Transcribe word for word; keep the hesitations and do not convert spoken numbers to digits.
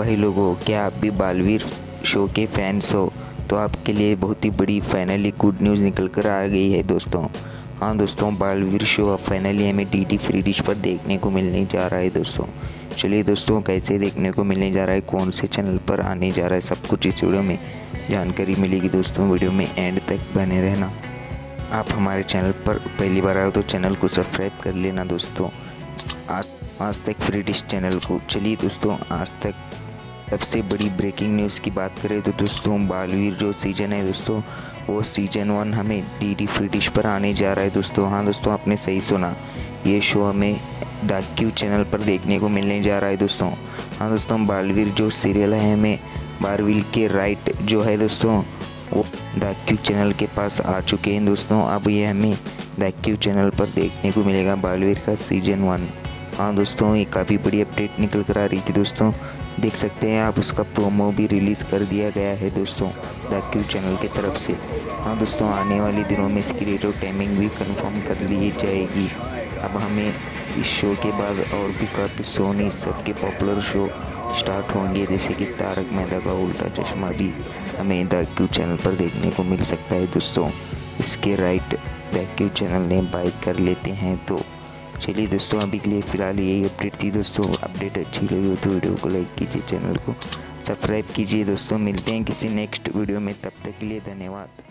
भाई लोगों, क्या आप भी बालवीर शो के फैंस हो? तो आपके लिए बहुत ही बड़ी फाइनली गुड न्यूज़ निकल कर आ गई है दोस्तों। हाँ दोस्तों, बालवीर शो अब फाइनली हमें डी डी फ्री डिश पर देखने को मिलने जा रहा है दोस्तों। चलिए दोस्तों, कैसे देखने को मिलने जा रहा है, कौन से चैनल पर आने जा रहा है, सब कुछ इस वीडियो में जानकारी मिलेगी दोस्तों। वीडियो में एंड तक बने रहना। आप हमारे चैनल पर पहली बार आए हो तो चैनल को सब्सक्राइब कर लेना दोस्तों, आज आज तक फ्री डिश चैनल को। चलिए दोस्तों, आज तक सबसे बड़ी ब्रेकिंग न्यूज़ की बात करें तो दोस्तों, बालवीर जो सीज़न है दोस्तों, वो सीजन वन हमें डी डी फ्री डिश पर आने जा रहा है दोस्तों। हाँ दोस्तों, आपने सही सुना, ये शो हमें द क्यू चैनल पर देखने को मिलने जा रहा है दोस्तों। हाँ दोस्तों, बालवीर जो सीरियल है हमें बालवीर के राइट जो है दोस्तों, वो द क्यू चैनल के पास आ चुके हैं दोस्तों। अब ये हमें द क्यू चैनल पर देखने को मिलेगा बालवीर का सीजन वन। हाँ दोस्तों, ये काफ़ी बड़ी अपडेट निकल कर आ रही थी दोस्तों, देख सकते हैं आप। उसका प्रोमो भी रिलीज़ कर दिया गया है दोस्तों द क्यू चैनल की तरफ से। हाँ दोस्तों, आने वाले दिनों में इसकी डेट और टाइमिंग भी कन्फर्म कर ली जाएगी। अब हमें इस शो के बाद और भी काफ़ी सोनी सबके पॉपुलर शो स्टार्ट होंगे, जैसे कि तारक मेहता का उल्टा चश्मा भी हमें द क्यू चैनल पर देखने को मिल सकता है दोस्तों। इसके राइट द क्यू चैनल ने बाय कर लेते हैं। तो चलिए दोस्तों, अभी के लिए फ़िलहाल यही अपडेट थी दोस्तों। अपडेट अच्छी लगी हो तो वीडियो को लाइक कीजिए, चैनल को सब्सक्राइब कीजिए दोस्तों। मिलते हैं किसी नेक्स्ट वीडियो में, तब तक के लिए धन्यवाद।